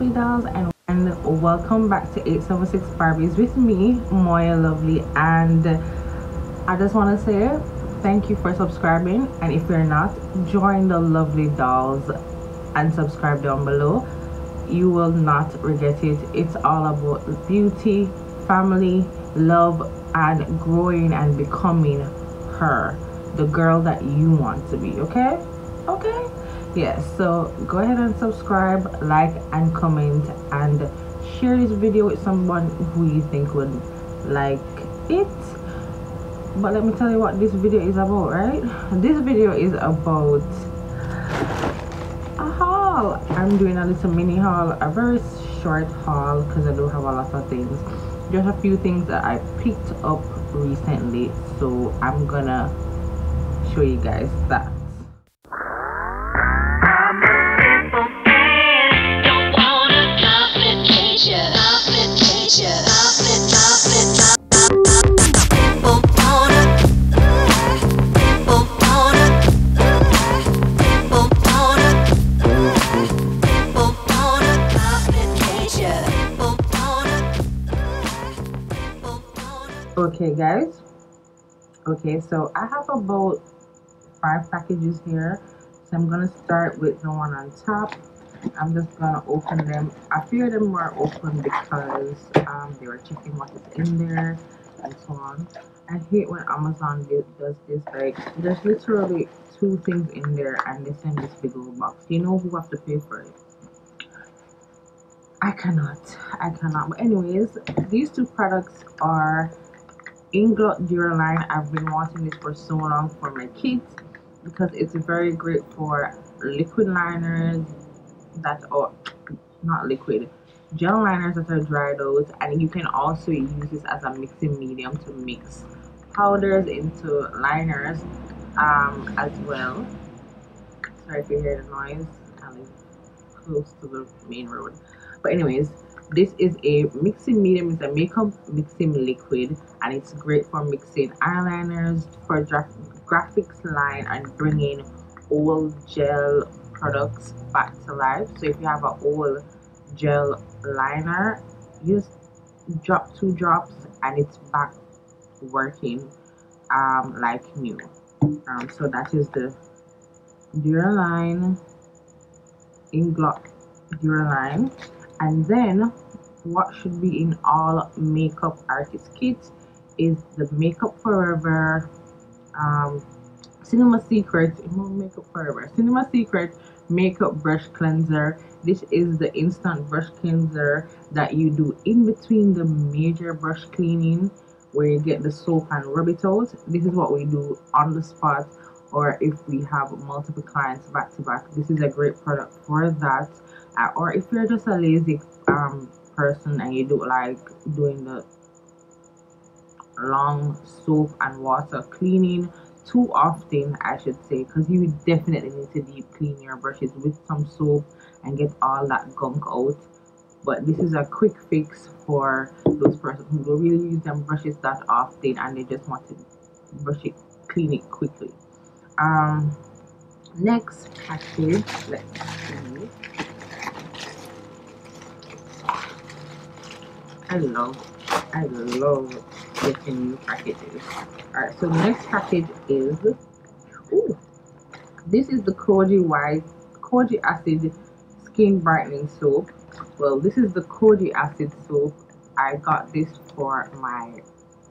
lovely dolls, and welcome back to 876 Barbies with me, Moya Lovely. And I just want to say thank you for subscribing, and if you're not, join the lovely dolls and subscribe down below. You will not regret it. It's all about beauty, family, love, and growing and becoming her, the girl that you want to be. Okay, yes, so go ahead and subscribe, like, and comment, and share this video with someone who you think would like it. But let me tell you what this video is about, right? This video is about a haul. I'm doing a little mini haul, a very short haul, because I do have a lot of things, just a few things that I picked up recently, so I'm gonna show you guys that. Okay guys, okay, so I have about 5 packages here, so I'm gonna start with the one on top. I'm just gonna open them. A few of them were open because they were checking what is in there and so on. I hate when Amazon does this, like there's literally 2 things in there and they send this big old box. You know who have to pay for it? I cannot. But anyways, these 2 products are Inglot Dura Line. I've been wanting this for so long for my kids because it's very great for liquid liners that are not liquid, gel liners that are dried out, and you can also use this as a mixing medium to mix powders into liners as well. Sorry if you hear the noise, I live close to the main road. But anyways, this is a mixing medium. It's a makeup mixing liquid, and it's great for mixing eyeliners, for graphics line, and bringing old gel products back to life. So if you have an old gel liner, you just drop 2 drops and it's back working like new. So that is the Dura Line, Inglot Dura Line. And then what should be in all makeup artist kits is the Makeup Forever, Cinema Secret, Cinema Secret Makeup Brush Cleanser. This is the instant brush cleanser that you do in between the major brush cleaning, where you get the soap and rub it out. This is what we do on the spot, or if we have multiple clients back to back, this is a great product for that. Or if you're just a lazy person and you do like doing the long soap and water cleaning too often, I should say, because you definitely need to deep clean your brushes with some soap and get all that gunk out. But this is a quick fix for those persons who don't really use them brushes that often and they just want to brush it, clean it quickly. Next package, let's see. I love getting new packages. Alright, so next package is, ooh, this is the kojic acid skin brightening soap. Well, this is the kojic acid soap. I got this for my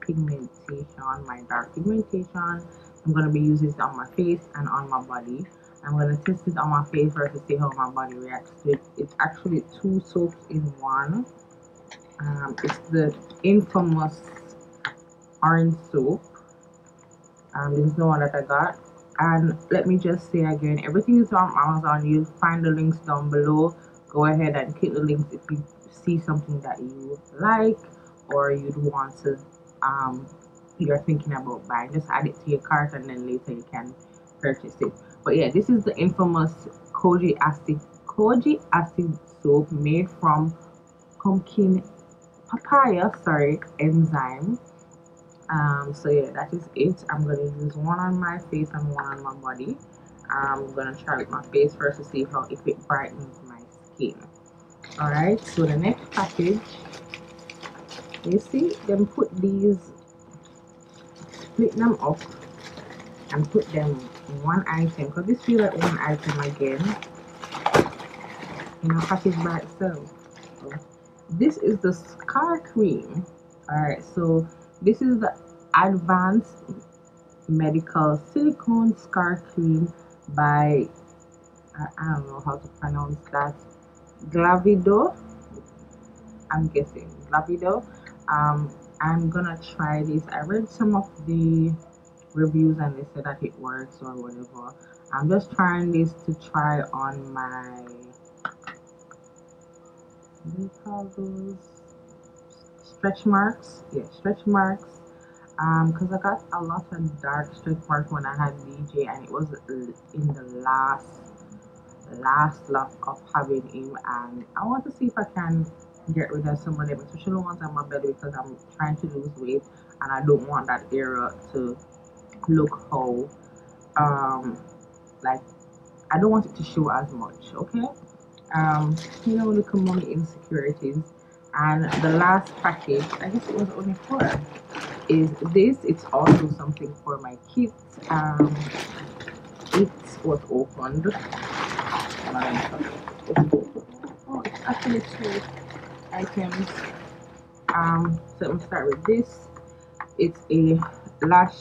pigmentation, my dark pigmentation. I'm gonna be using it on my face and on my body. I'm gonna test it on my face first to see how my body reacts to it. It's actually 2 soaps in one. It's the infamous orange soap. This is the one that I got. And let me just say again, everything is on Amazon. You'll find the links down below. Go ahead and click the links if you see something that you like or you'd want to, you're thinking about buying. Just add it to your cart and then later you can purchase it. But yeah, this is the infamous kojic acid soap made from papaya enzyme. So yeah, that is it. I'm gonna use one on my face and one on my body. I'm gonna try with my face first to see how, if it brightens my skin. Alright, so the next package, you see them put these, split them up and put them in one item, because this feels like one item again in a package by itself. So this is the scar cream. Alright, so this is the Advanced Medical Silicone Scar Cream by, I don't know how to pronounce that, Glavido, I'm guessing Glavido. I'm gonna try this. I read some of the reviews and they said that it works or whatever. I'm just trying this to try on my, what do you call those, stretch marks? Yeah, stretch marks, because I got a lot of dark stretch marks when I had DJ, and it was in the last lap of having him, and I want to see if I can get rid of some of them, especially the ones on my belly, because I'm trying to lose weight and I don't want that area to look how like I don't want it to show as much. Okay, you know, look among the insecurities. And the last package, I guess it was only four, is this. It's also something for my kids. It was opened. Oh, it's actually two items. So I'm start with this. It's a lash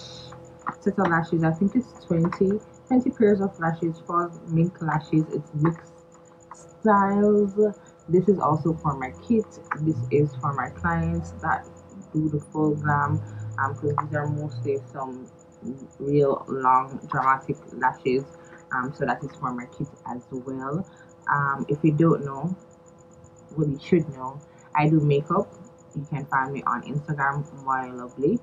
set of lashes. I think it's 20 pairs of lashes for mink lashes. It's mixed styles. This is also for my kids. This is for my clients that do the full glam, because these are mostly some real long dramatic lashes. So that is for my kids as well. If you don't know, well, you should know, I do makeup. You can find me on Instagram, Moya Lovely.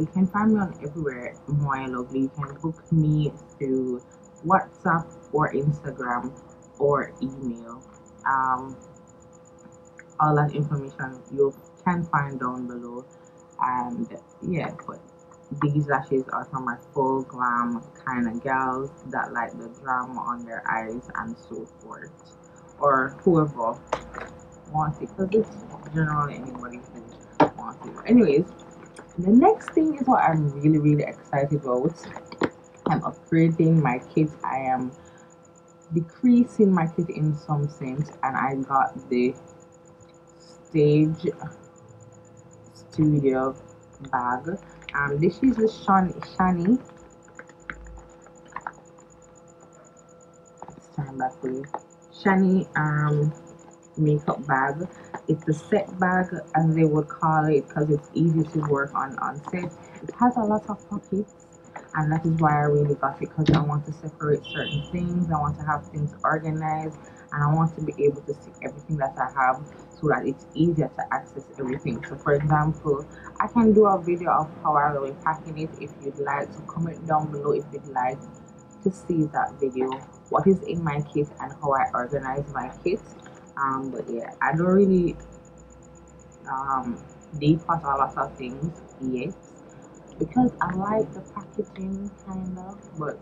You can find me on everywhere, Moya Lovely. You can book me through WhatsApp or Instagram or email. All that information you can find down below. And yeah, but these lashes are from my full glam kind of gals that like the drama on their eyes and so forth, or whoever wants it, because it's generally anybody who wants it. Anyways, the next thing is what I'm really excited about. I'm upgrading my kit. I am decreasing my kit in some sense, and I got the Stage Studio bag. This is the Shany. Stand back, please. Shany makeup bag. It's a set bag, as they would call it, because it's easy to work on set. It has a lot of pockets, and that is why I really got it, because I want to separate certain things. I want to have things organized, and I want to be able to see everything that I have, so that it's easier to access everything. So for example, I can do a video of how I will packing it if you'd like. So comment down below if you'd like to see that video, what is in my kit and how I organize my kit. But yeah, I don't really declutter a lot of things yet, because I like the packaging kind of, but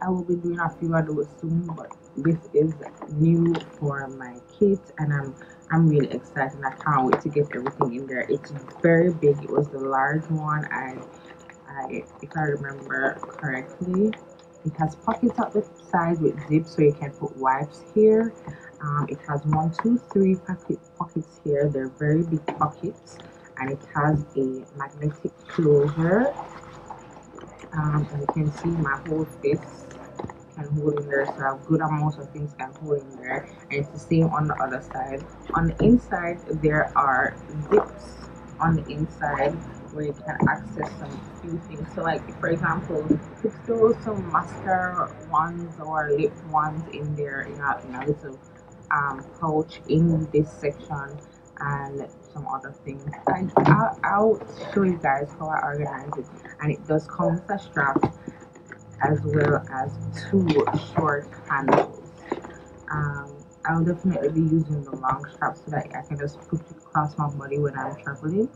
I will be doing a few of those soon. But this is new for my kit, and I'm really excited. I can't wait to get everything in there. It's very big. It was the large one. I if I remember correctly, it has pockets at the sides with zips, so you can put wipes here. It has 1, 2, 3 pockets here. They're very big pockets, and it has a magnetic closure. And you can see my whole face can hold in there, so a good amount of things can hold in there, and it's the same on the other side. On the inside, there are zips on the inside where you can access some few things. So like, for example, you could throw some mascara ones or lip ones in there in a little pouch in this section, and some other things. And I'll show you guys how I organize it. And it does come with a strap, as well as 2 short handles. I'll definitely be using the long strap so that I can just put it across my body when I'm traveling.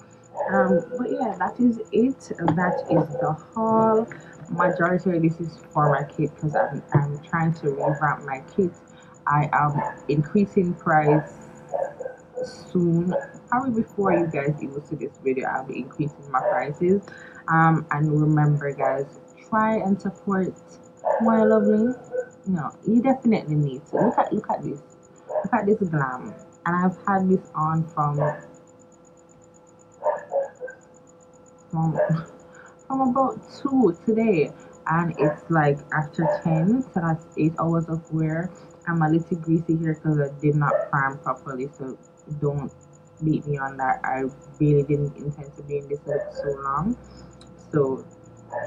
But yeah, that is it. That is the haul. Majority of this is for my kit, because I'm trying to revamp my kit. I am increasing price soon, probably before you guys even see this video. I'll be increasing my prices. And remember guys, try and support Moya Lovely. No, you definitely need to look at this. Look at this glam. And I've had this on from about 2 today, and it's like after 10, so that's 8 hours of wear. I'm a little greasy here because I did not prime properly, so don't beat me on that. I really didn't intend to be in this look so long, so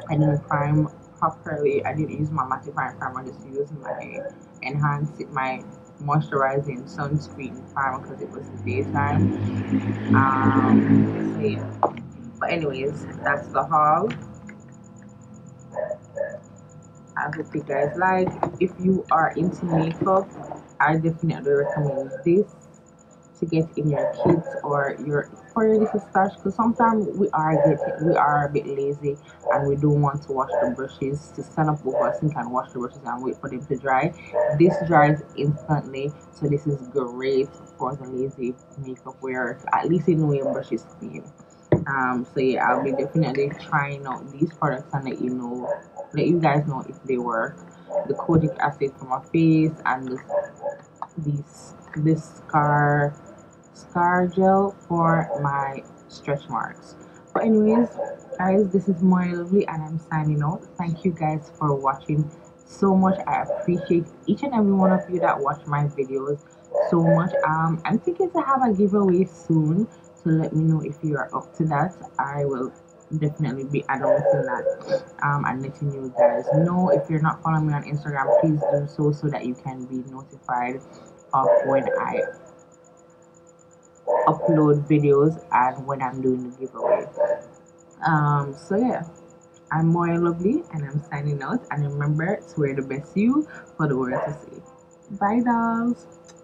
I didn't prime properly. I didn't use my mattifying primer, I just used my moisturizing sunscreen primer because it was daytime. So yeah. But anyways, that's the haul. I hope you guys like. If you are into makeup, I definitely recommend this to get in your kids or for your little stash, because sometimes we are a bit lazy and we don't want to wash the brushes, to stand up over a sink and wash the brushes and wait for them to dry. This dries instantly, so this is great for the lazy makeup wearer. At least you know your brush is clean. So yeah, I'll be definitely trying out these products and let you guys know if they work. The kojic acid for my face, and this scar gel for my stretch marks. But anyways guys, this is Moya Lovely and I'm signing out. Thank you guys for watching so much. I appreciate each and every one of you that watch my videos so much. I'm thinking to have a giveaway soon, so let me know if you are up to that. I will definitely be announcing that and letting you guys know. If you're not following me on Instagram, please do so that you can be notified of when I upload videos and when I'm doing the giveaway. So yeah, I'm Moya Lovely and I'm signing out, and remember to wear the best you for the world to see. Bye dolls.